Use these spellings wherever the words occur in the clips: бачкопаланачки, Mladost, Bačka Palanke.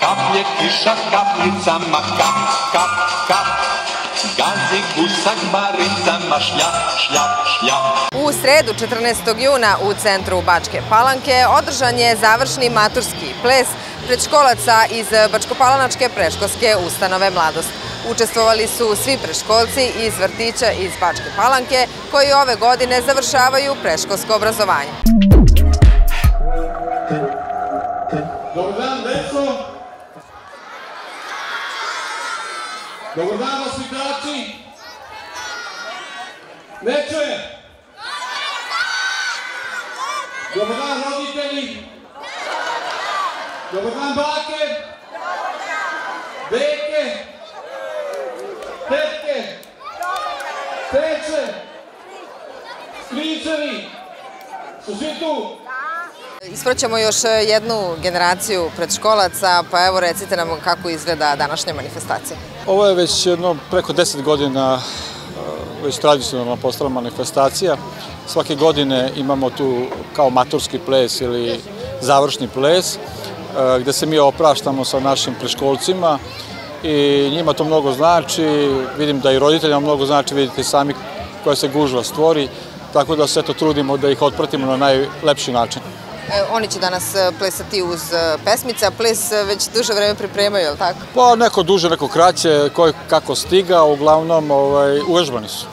Kaplje kiša kapljicama, kap, kap, kap, gazi gusak baricama, šljap, šljap, šljap. U sredu 14. juna u centru Bačke Palanke održan je završni maturski ples predškolaca iz Bačkopalanačke predškolske ustanove Mladost. Učestvovali su svi predškolci iz vrtića iz Bačke Palanke koji ove godine završavaju predškolsko obrazovanje. Dobar dan, deco! Dobar dan, osvitači! Veče! Dobar dan, roditelji! Dobar dan, bake! Deke! Tetke! Teče! Stričevi! Su svi tu? Ispraćamo još jednu generaciju predškolaca, pa evo recite nam kako izgleda današnja manifestacija. Ovo je već preko 10 godina već tradicionalno postala manifestacija. Svake godine imamo tu kao maturski ples ili završni ples gde se mi opraštamo sa našim predškolcima i njima to mnogo znači, vidim da i roditeljima mnogo znači, vidite sami koja se gužva stvori, tako da se eto trudimo da ih otpratimo na najlepši način. Oni će danas plesati uz pesmice, a ples već duže vreme pripremaju, je li tako? Pa neko duže, neko kraće, kako stiga, uglavnom uvežbani su.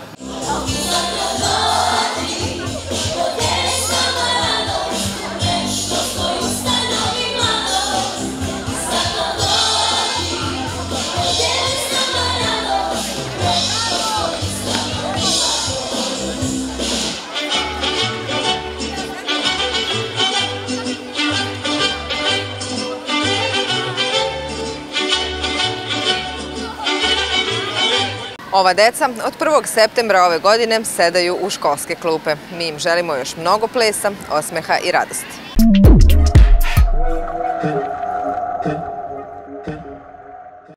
Ova deca od 1. septembra ove godine sedaju u školske klupe. Mi im želimo još mnogo plesa, osmeha i radosti.